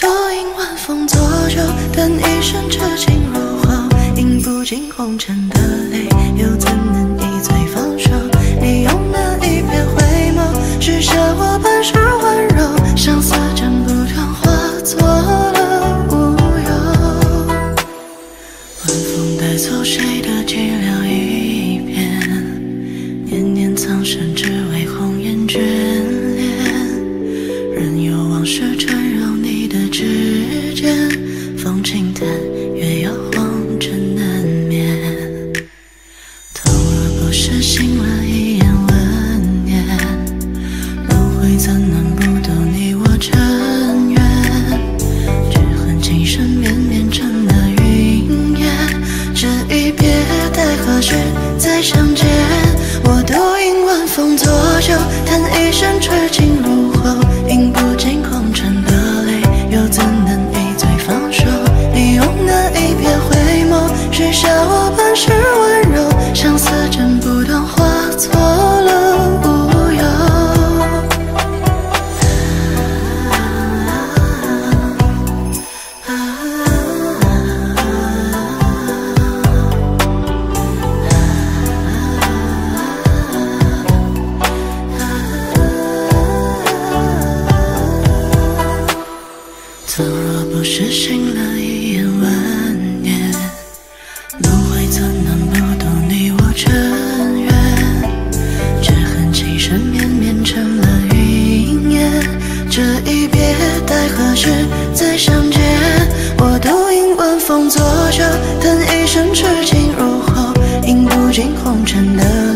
酒饮晚风浊酒，等一身痴情入喉，饮不尽红尘的泪，又怎能一醉放手？你用那一瞥回眸，许下我半世温柔，相思斩不断，化作了乌有。晚风带走谁的寂寥一片，念念苍生，只为红颜眷恋。任由往事缠绕你的指尖，风轻叹，月摇晃。 再相见，我独饮晚风浊酒，叹一身痴情入喉，饮不尽红尘的泪，又怎能一醉放手？你用那一瞥回眸，许下我半世温柔，相思斩不断，化作了乌有。走若不是醒了一眼万年，轮回怎能不懂你我尘缘？只恨情深绵绵成了云烟，这一别待何时再相见？我独饮晚风浊酒，叹一身痴情入喉，饮不尽红尘的。